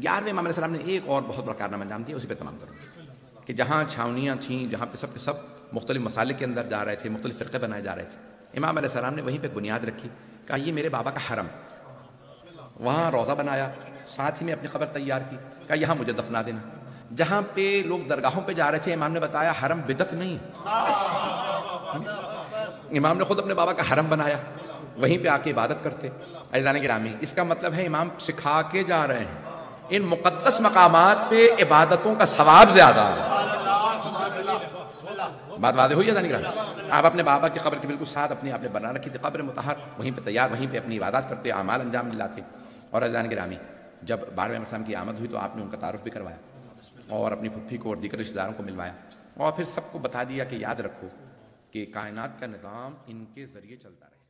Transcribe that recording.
11वें मामले सलाम ने एक और बहुत बड़ा कारनामा अंजाम दिया, उसी पर तमाम करूँगा कि जहाँ छावनियाँ थीं, जहाँ पे सब के सब मुख्तलिफ मसाले के अंदर जा रहे थे, मुख्तलिफ फ़िरक़े बनाए जा रहे थे, इमाम अलैहिस्सलाम ने वहीं पर बुनियाद रखी, कहा ये मेरे बाबा का हरम, वहाँ रोज़ा बनाया, साथ ही में अपनी खबर तैयार की, कहा यहाँ मुझे दफना देना। जहाँ पे लोग दरगाहों पे जा रहे थे, इमाम ने बताया हरम बिदत नहीं, इमाम ने खुद अपने बाबा का हरम बनाया, वहीं पे आके इबादत करते। अज़ीज़ान गिरामी, इसका मतलब है इमाम सिखा के जा रहे हैं, इन मुक़द्दस मकामात पे इबादतों का सवाब ज़्यादा है। बात वादे हुई अज़ीज़ान गिरामी, आप अपने बाबा की क़ब्र के बिल्कुल साथ अपनी आपने बना रखी थी क़ब्र मुतहर, वहीं पर तैयार, वहीं पर अपनी इबादत करते, आमाल अंजाम दिलाते। और अज़ीज़ान गिरामी, जब 12वें मक़ाम की आमद हुई तो आपने उनका तारुफ भी करवाया और अपनी फुफ्फी को और दीगर रिश्तेदारों को मिलवाया और फिर सबको बता दिया कि याद रखो कि कायनात का निज़ाम इनके ज़रिए चलता रहे।